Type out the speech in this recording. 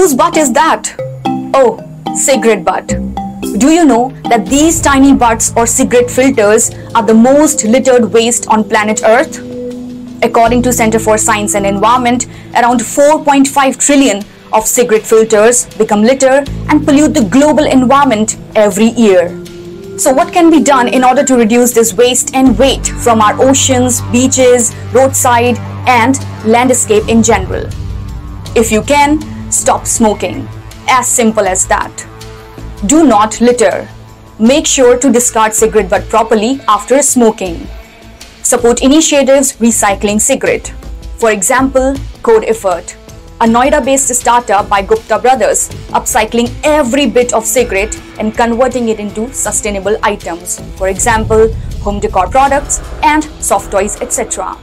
Whose butt is that? Oh, cigarette butt. Do you know that these tiny butts or cigarette filters are the most littered waste on planet Earth? According to Center for Science and Environment, around 4.5 trillion of cigarette filters become litter and pollute the global environment every year. So what can be done in order to reduce this waste and weight from our oceans, beaches, roadside and landscape in general? If you can, stop smoking. As simple as that. Do not litter. Make sure to discard cigarette butt properly after smoking. Support initiatives recycling cigarette. For example, Code Effort, a Noida-based startup by Gupta Brothers, upcycling every bit of cigarette and converting it into sustainable items. For example, home decor products and soft toys, etc.